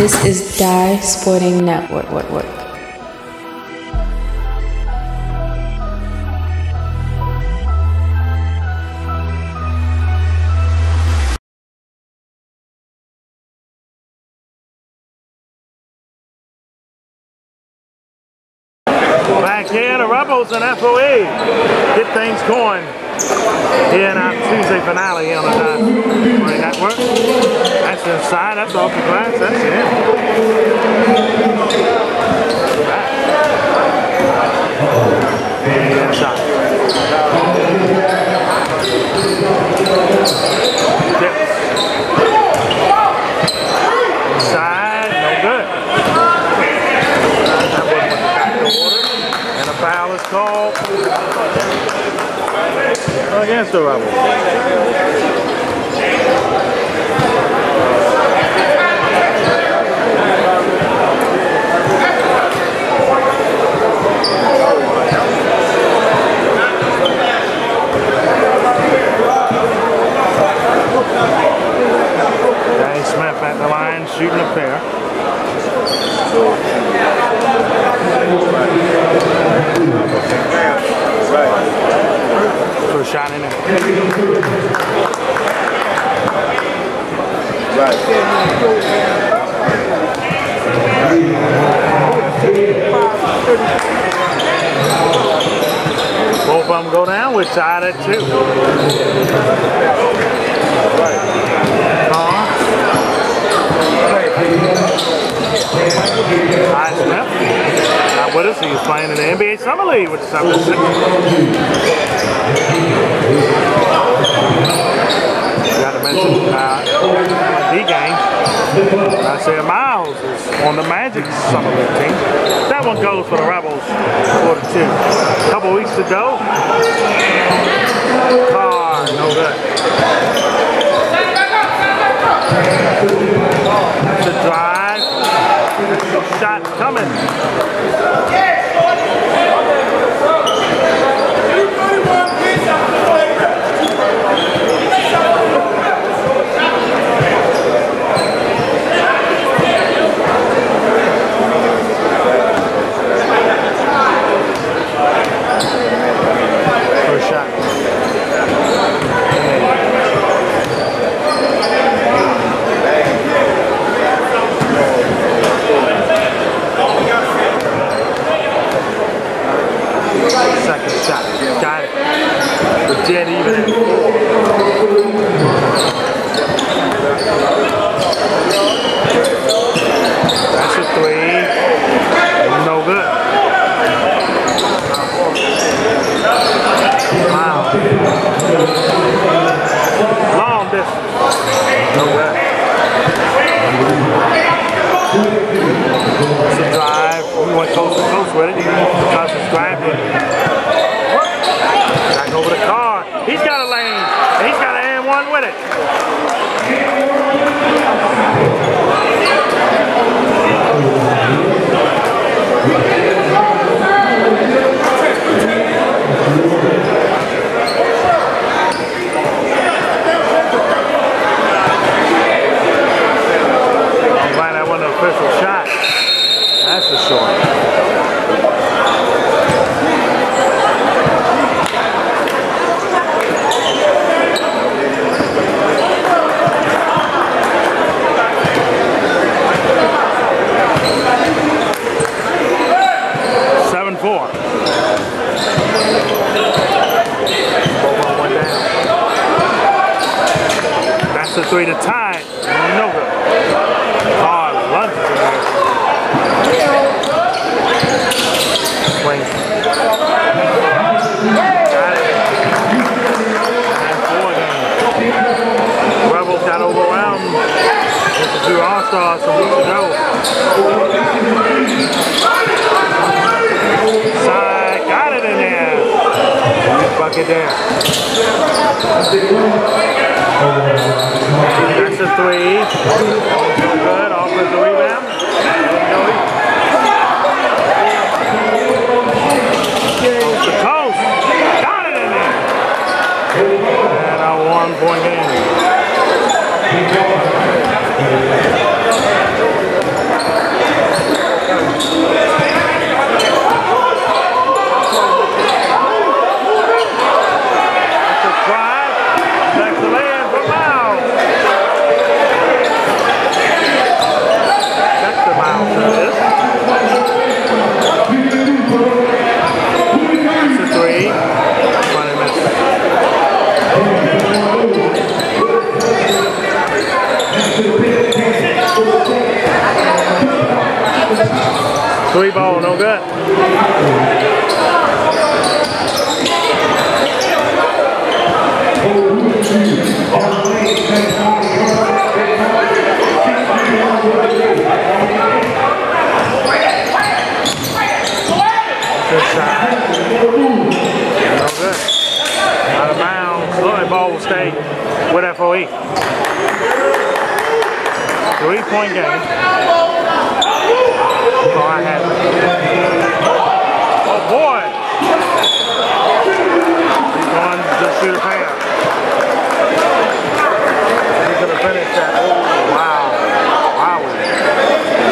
This is Dye Sporting Network. Back here, the Rebels and FOE get things going here in our Tuesday finale here on the Dye Sporting Network. That's inside, that's off the glass, that's in. Back. Shot. Tips. Foul is called against the Rebels. Danny Smith at the line shooting a pair. First shot in there. Both of them go down. We're tied at 2. Not with us. He's playing in the NBA Summer League, which is up to 6. Got to mention D game. Dexter Miles is on the Magic Summer League team. That one goes for the Rebels, 4-2. A couple weeks ago. Carr, no good. That's a drive. Shot coming. First shot. Second shot. Got it. We're dead even. That's a 3. No good. Wow. Long distance. No good. It's a drive. We went coast to coast with it. You can subscribe to it. Back over the Carr. He's got a lane. He's got an and one with it. I'm glad that wasn't an official shot. That's the short. That's a 3 to tie. No good. Carr lunges in there. Swings. Got it. And 4 game. Rebels got overwhelmed with the 2 All-Stars some weeks ago. Side got it in there. Bucket down. That's a 3. No good. Off with the rebound. Coast to coast. Got it in there. And a 1-point game. Three ball, no good. Good side. No good. Out of bounds. That ball will stay with FOE. 3-point game. Oh, I have it. Oh boy! He's going to shoot a pass. He's going to finish that. Oh, wow. Wow.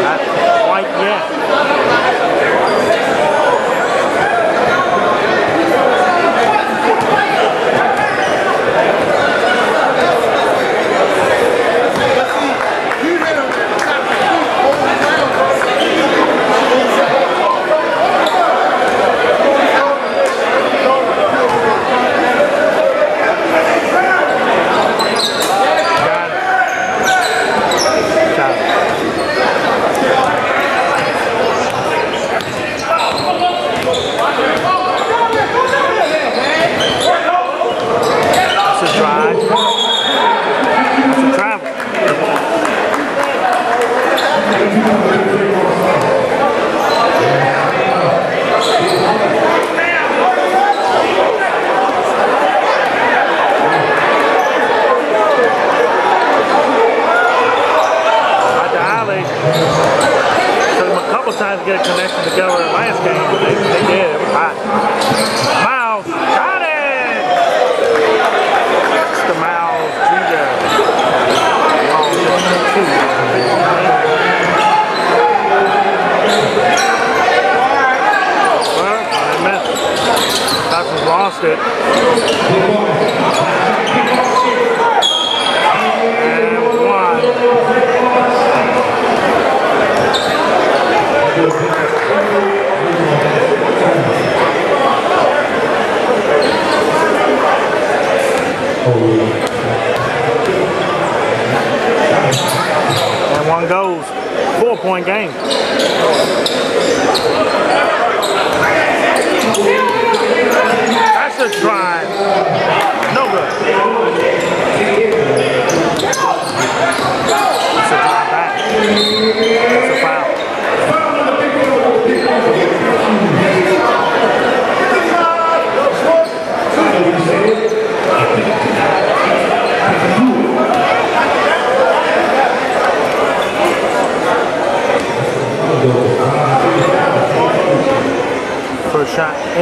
Not quite yet. Save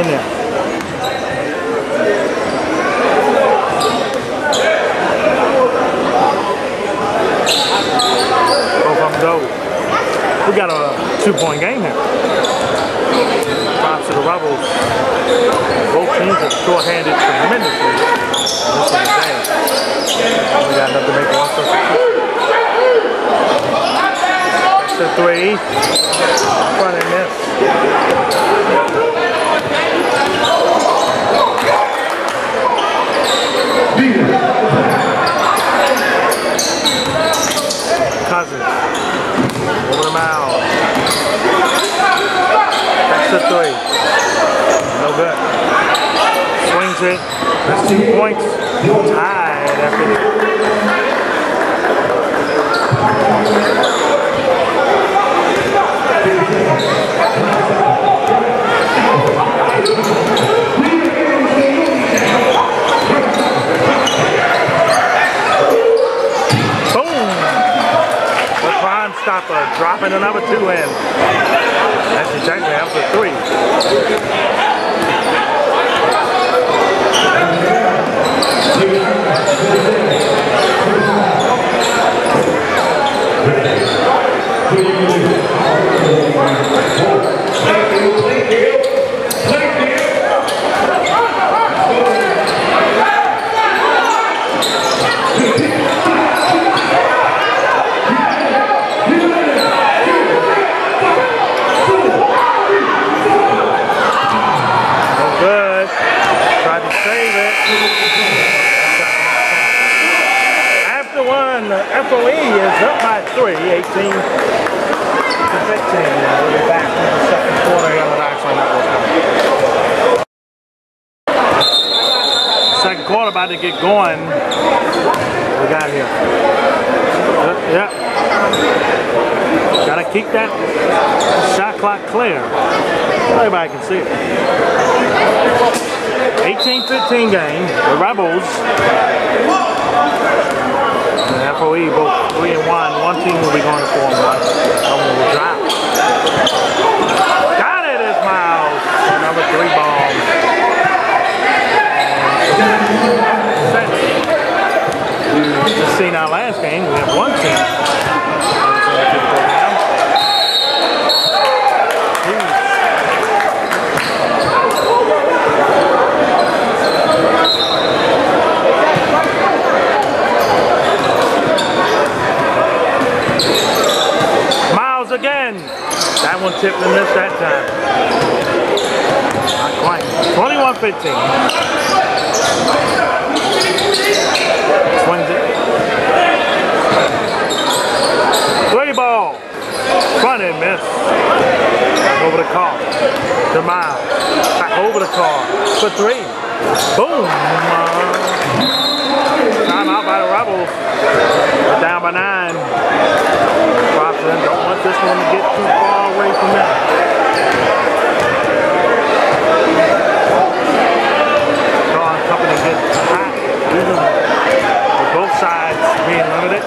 it. After one. and the FOE is up by 3, 18 to 15. We'll be back in the second quarter here on the Dye Sporting Network. Second quarter about to get going. We got here. Yep. Gotta keep that shot clock clear. Everybody can see it. 18-15 game, the Rebels and the FOE both 3-1. One team will be going to 4-1. Someone will drop. Got it, is Miles. Another 3 ball. We've seen our last game. We have one team. Again, that one tipped and missed that time. Not quite. 21-15. Swings it. 3 ball. Front and miss. Back over the car. To Miles. Back over the car. For 3. Boom. Timeout by the Rebels. They're down by 9. Don't want this one to get too far away from that. John Company gets hot. With both sides being limited.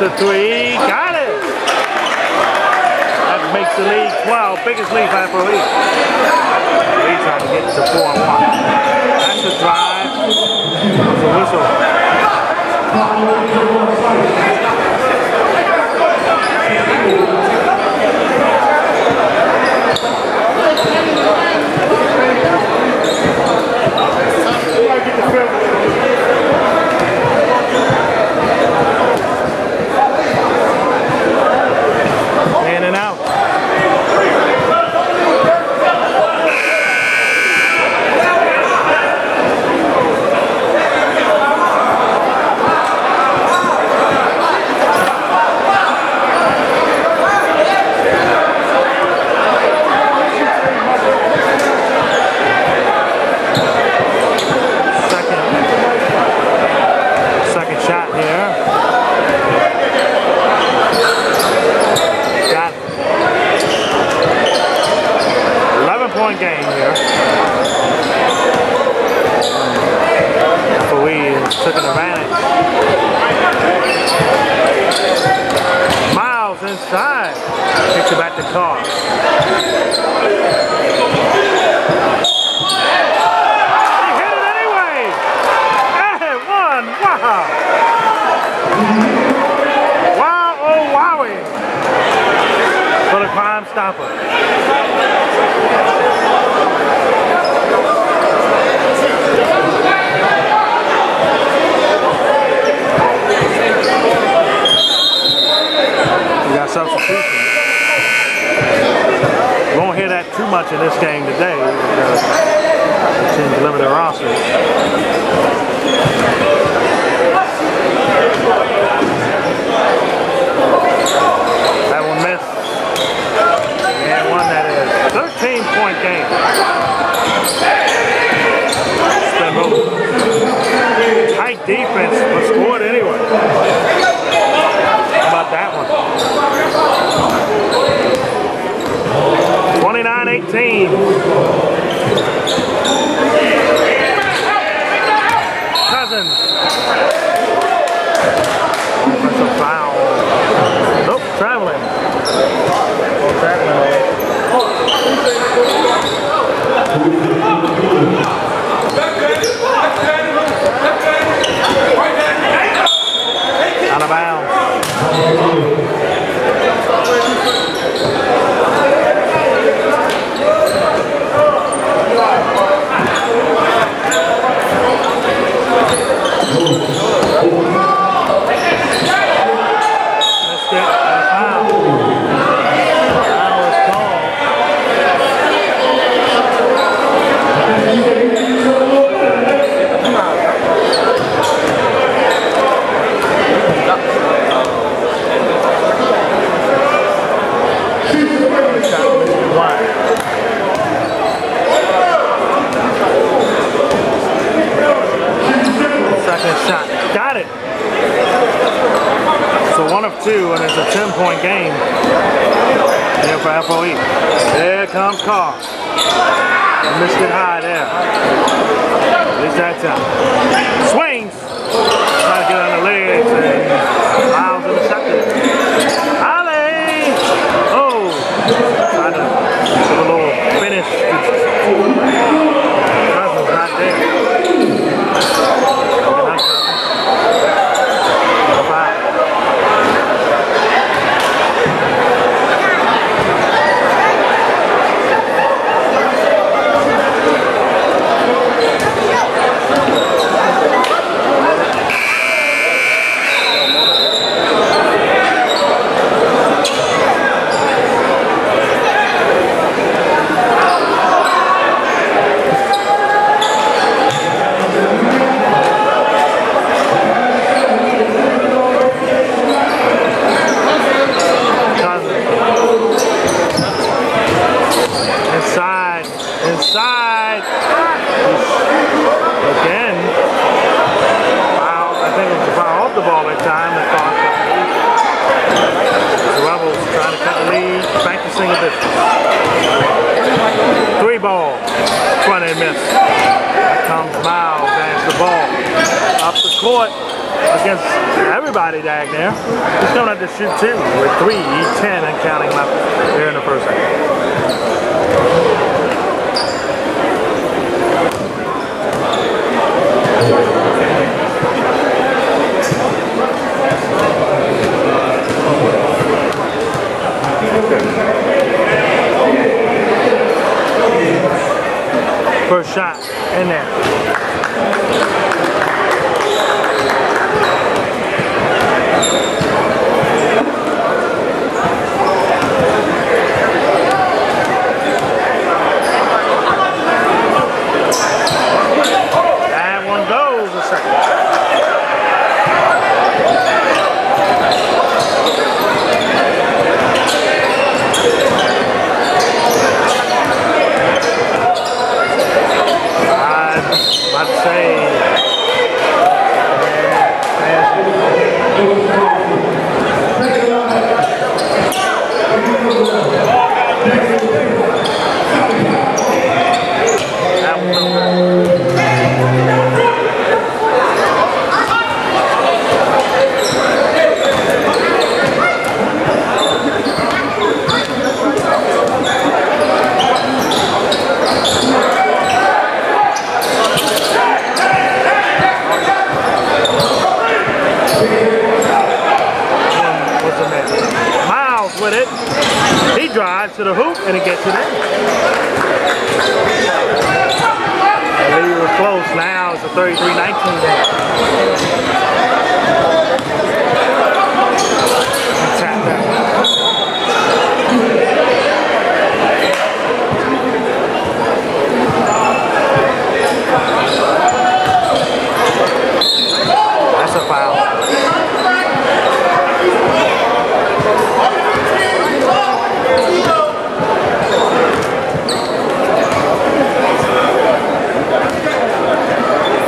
The 3, got it! That makes the lead 12, biggest lead by FOE. He's trying to get to 4-1. That's a drive. That's a whistle. they limit their roster. Defense, but scored anyway. How about that one? 29-18. Cousins. That's a foul. Nope, traveling. Out of bounds. Missed it. Foul. Foul is called. Second shot. Got it. So 1 of 2, and it's a 10-point game here for FOE. There comes Carr. Missed it high there. At least that time. Swings. Trying to get on the legs, and Miles in the second. Alley. Oh. With a little finish. Cousins not there.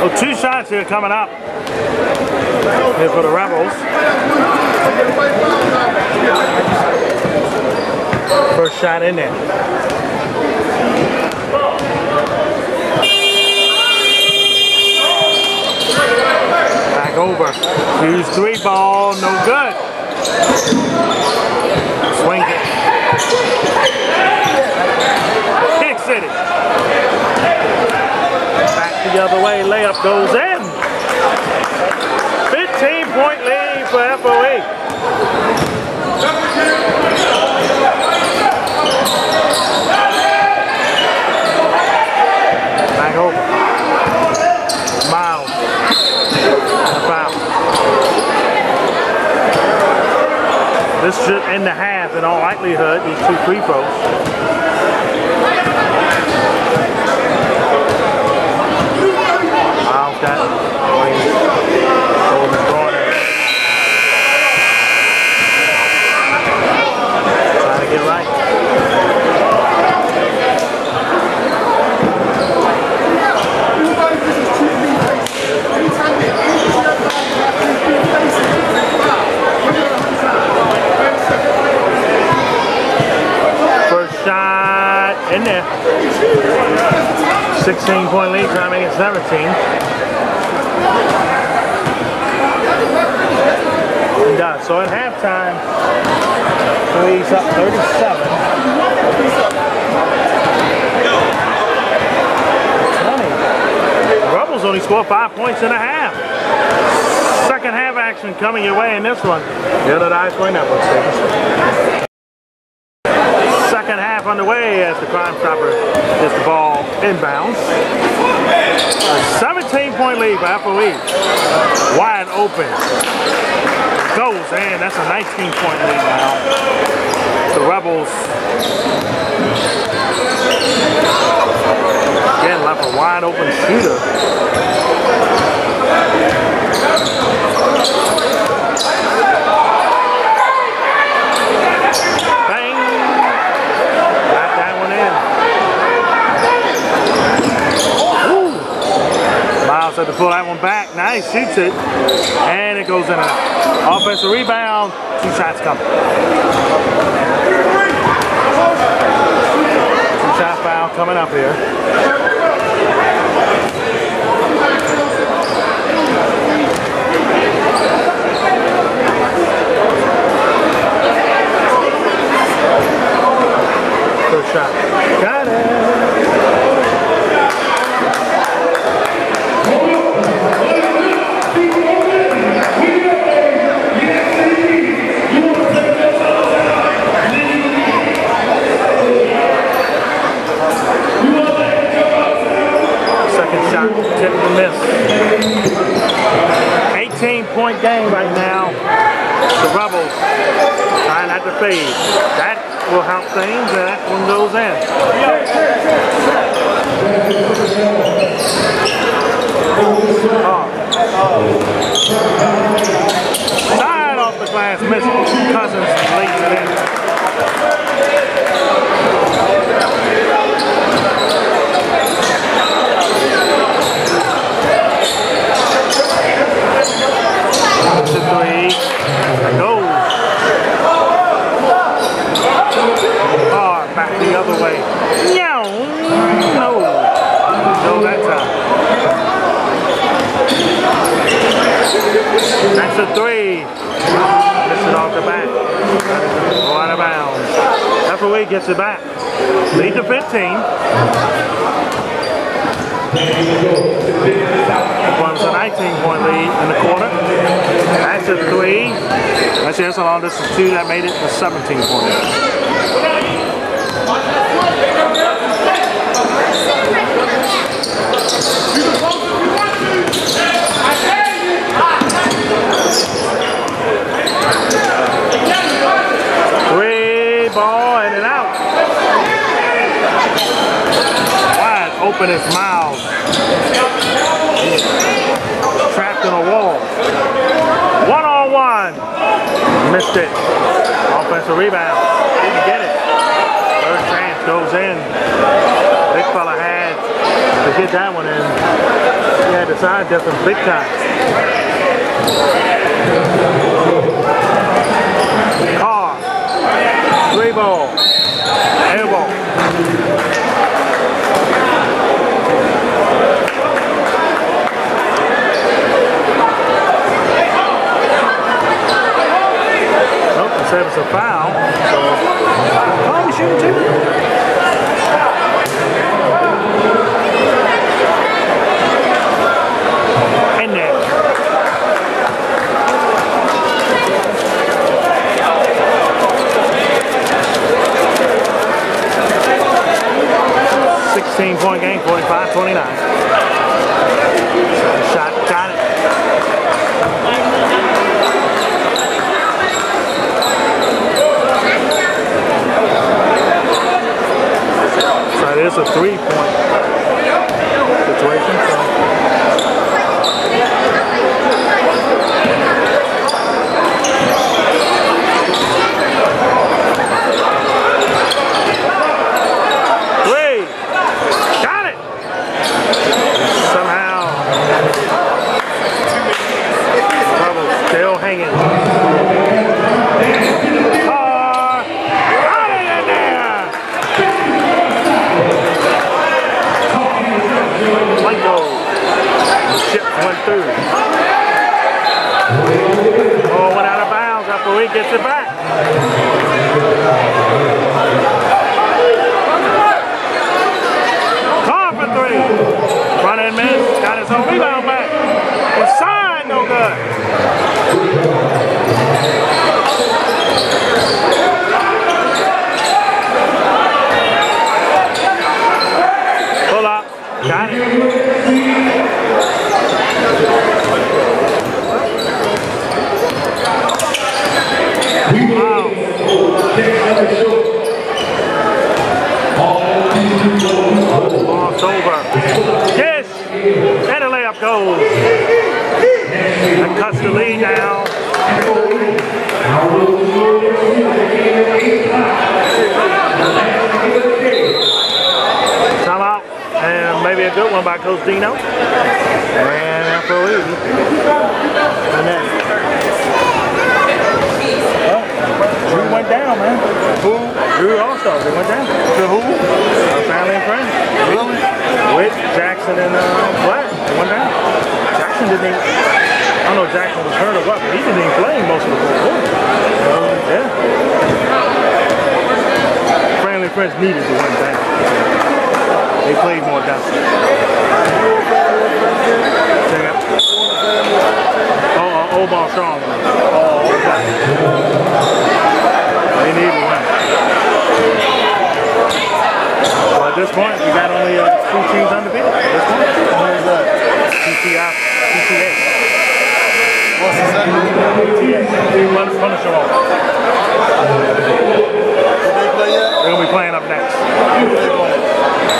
So 2 shots here coming up here for the Rebels. First shot in there. Over. Hughes 3-ball, no good. Swing it. Kick City. Back the other way, layup goes in. 15-point lead for FOE. Back over. This should end the half in all likelihood, these 2 free throws. Miles got it. Trying to get right. Shot in there. 16-point lead, trying to make it 17. And done. So at halftime, leads up 37. 20. Rebels only scored 5 points in a half. Second half action coming your way in this one. Here at Dye Sporting Network. Underway as the Crime Stopper gets the ball inbounds. A 17-point lead by FOE. Wide open. Goes in. That's a 19-point lead now. The Rebels again left a wide open shooter. Miles had to pull that one back. Nice, shoots it, and it goes in and out. Offensive rebound, 2 shots coming. 2-shot foul coming up here. First shot, got it. Tip to miss. 18-point game right now. The Rebels trying not to fade. That will help things, and that one goes in. Oh. Side off the glass, miss. Cousins leads it in. Three. That goes. Carr back the other way. No. No that time. That's a 3. Gets it off the back. Go out of bounds. FOE gets it back. Lead to 15. One's a 19-point lead in the quarter. That's a 3. Actually, that's a long distance 2. That made it a 17-point lead. Three, ball in and out. Wide open is Miles. Trapped in a wall. 1-on-1. Missed it. Offensive rebound. Didn't get it. Third chance goes in. Big fella had to get that one in. Yeah, the side difference big time. Carr, three ball, air ball. Nope, the service a foul. Oh, he's shooting two. Point game, 45-29. Shot, got it. So it is a three-point situation. Gets it back. Carr for three. Front end miss. Got his own rebound back. Inside, no good. Pull up. Got it. Wow. Ball's over. Yes! And a layup goes. That cuts the lead now. Timeout. And maybe a good one by Coach Dino. And FOE. Drew went down, man. Who? Drew also. They went down. To who? Family and friends. Really? With Jackson and Black. They went down. Jackson didn't even... I don't know if Jackson was hurt or what, but he didn't even play most of the time. Yeah. Family and friends needed to win down. They played more down. Oh, old ball strong. Oh, they need one. Well, at this point, we got only two teams undefeated. At this point, there's PTF, PTA. What's the second? PTA. One punish them all. Did they play yet? They're going to be playing up next.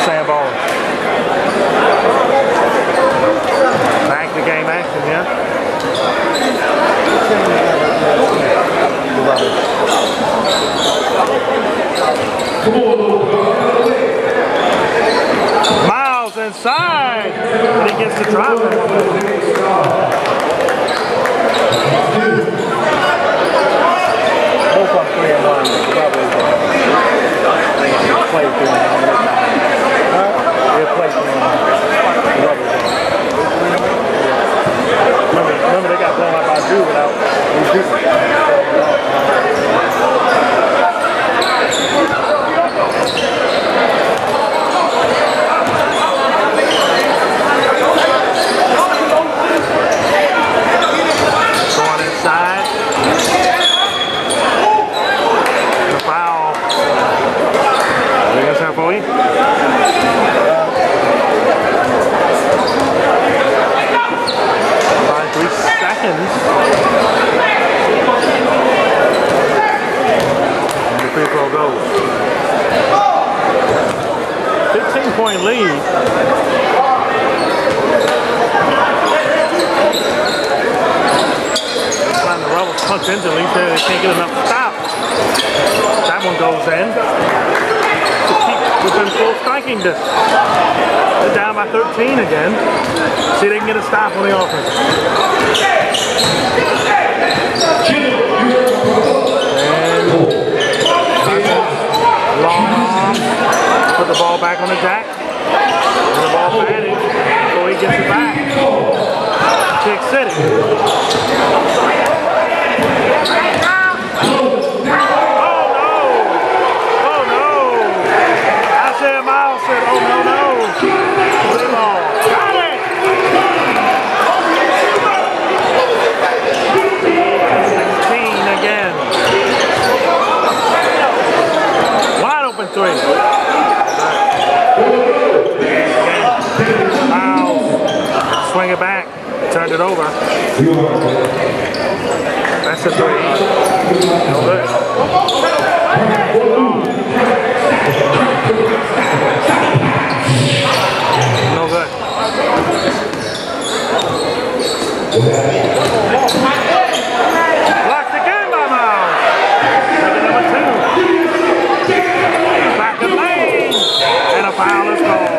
Sandball. Back to game action, yeah? Miles inside, and he gets the drop. Both on 3 and 1, probably. Play 3 and 1. They'll play 3 and 1. Remember, they got blown out by Drew without. Down by by 13 again. See if they can get a stop on the offense. And long put the ball back on the jack. The ball batted, so he gets it back. Kick City. Three. Miles swing it back, turned it over. That's a three. No good. No good. Blocked again by Miles. Number two. And a foul is called.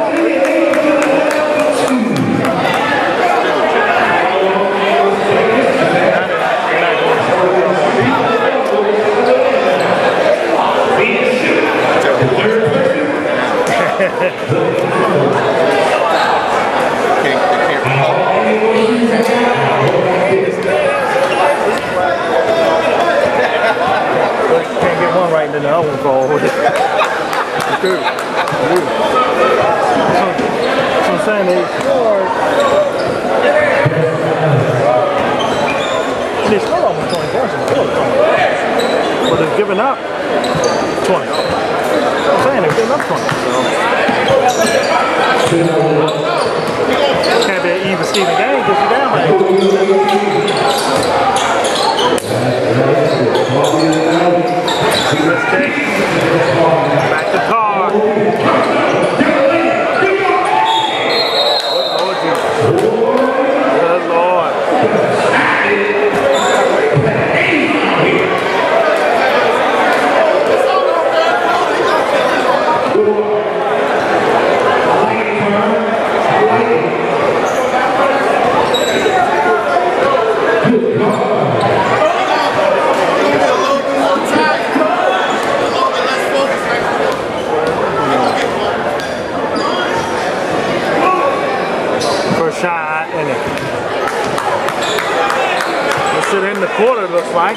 Can't get one right, and then the other one falls. Dude, that's what I'm saying, they scored. They scored almost 20 points in the field. But they've given up 20. I'm saying they've given up 20. So. Can't be an even Steven game, because you're down right. Back to Carr. Oh, good Lord. In the quarter, looks like.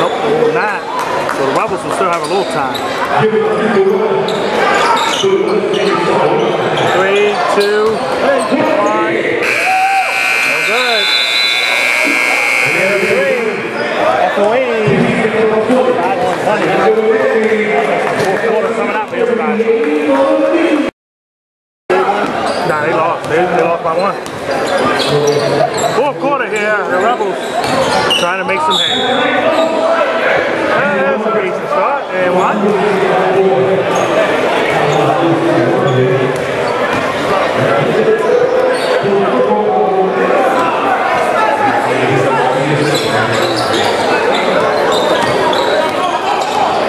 Nope, not. So the Rebels will still have a little time. 3, 2, 1. No good. FOE. Fourth quarter coming up, everybody. Nah, they lost. They lost by one. Fourth quarter here. The Rebels trying to make some hay. That's a decent start. And what?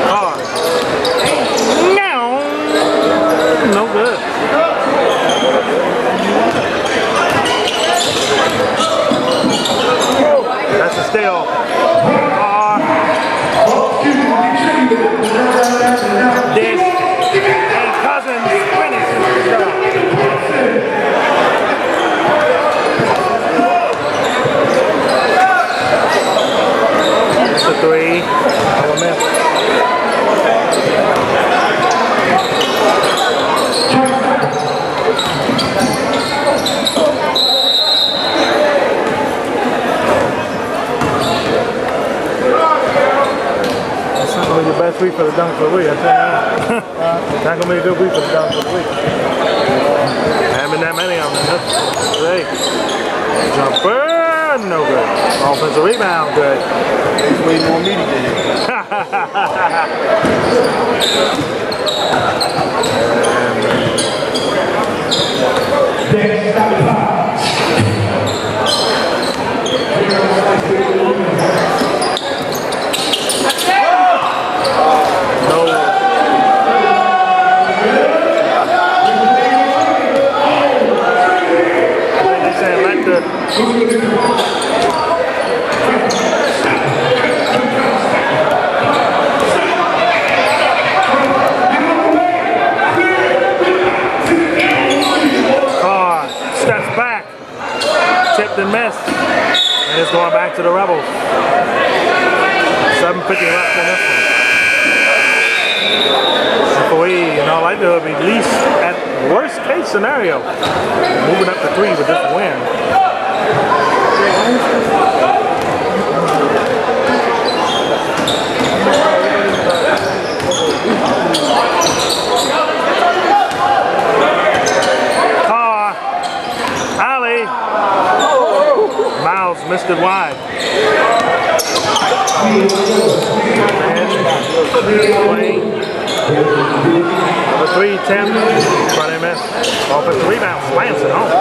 Carr. No good. That's a steal. This and Cousins finishes the shot. That's a three. Oh, a miss. The best week for the dunk of the week, I tell you. Not gonna be a good week for the dunk of the week. I haven't that many of them. Today. Jumper, no good. Offensive rebound, good. He's waiting on me to get it. back to the Rebels. 7:50 left on this one. FOE, in all likelihood, at least at worst case scenario, moving up to 3 with this win. Carr, alley, Miles missed it wide. The 3-10, running miss. Offensive rebound, slams it home.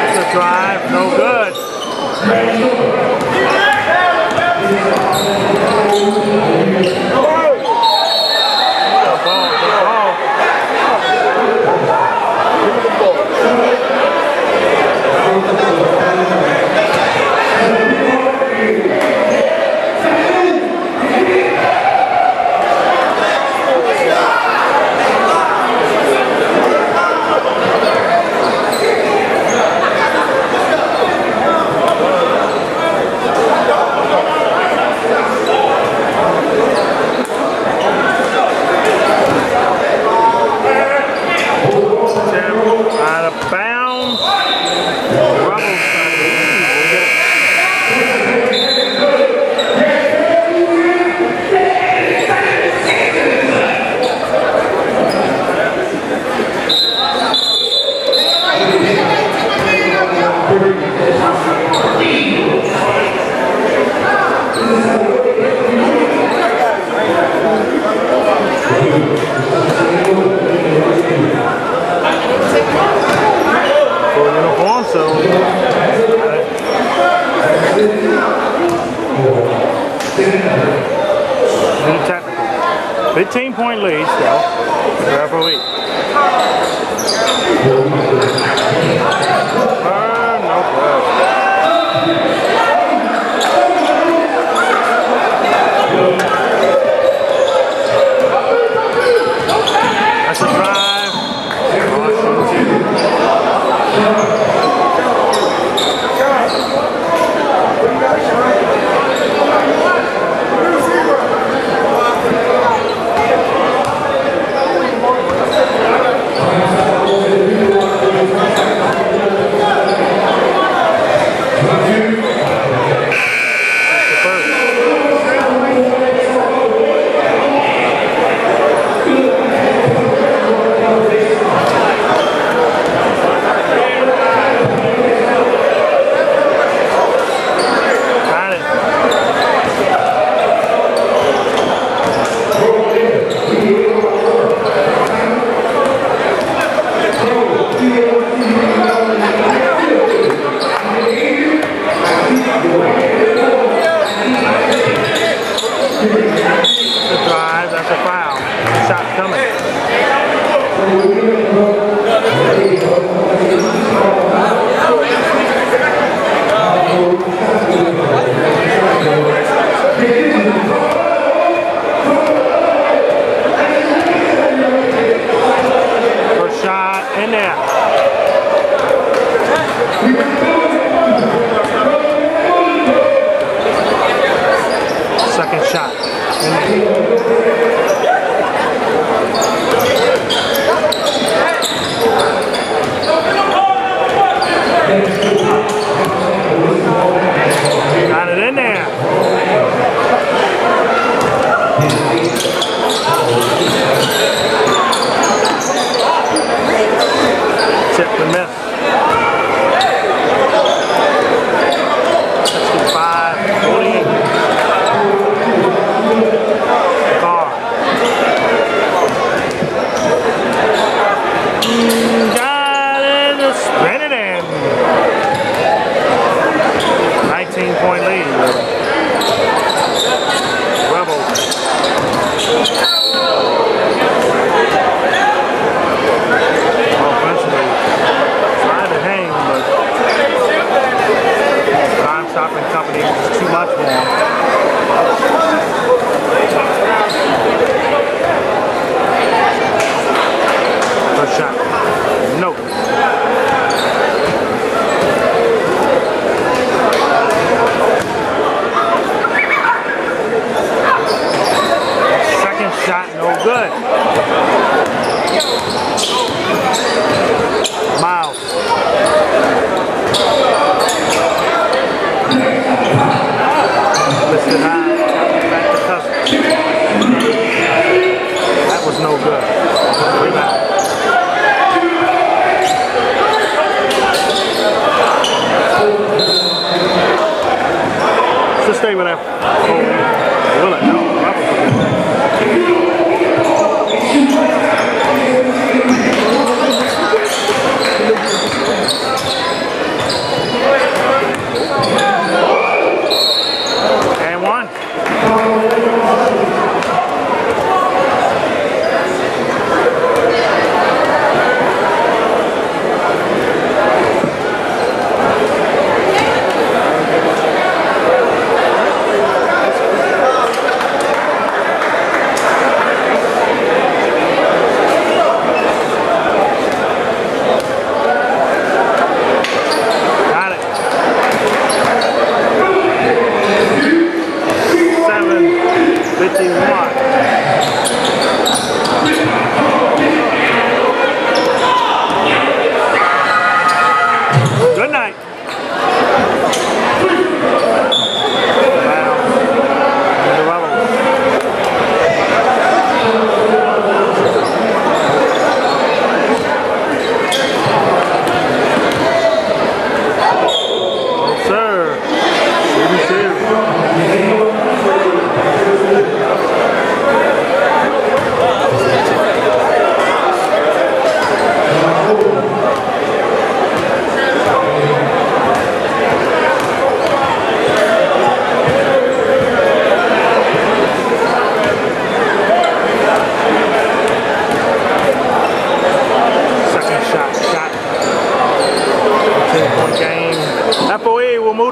That's a drive, no good.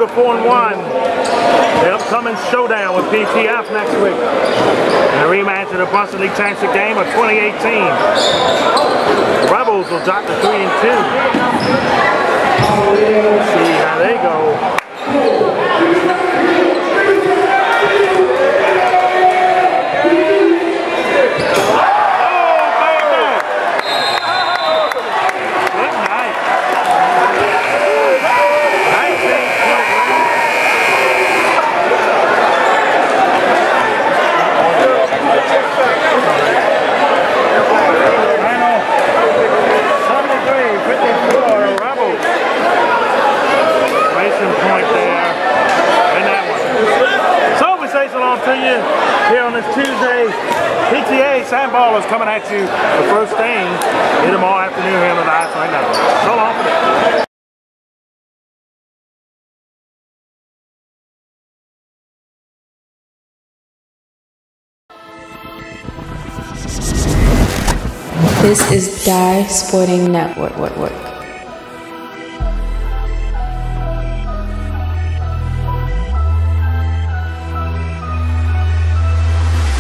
to 4-1. The upcoming showdown with PTF next week. And a rematch of the Boston League Championship game of 2018. Rebels will drop to 3-2. See how they go. Sandball is coming at you the first thing in the tomorrow afternoon here on the Dye Sporting Network. So long for now. This is Dye Sporting Network.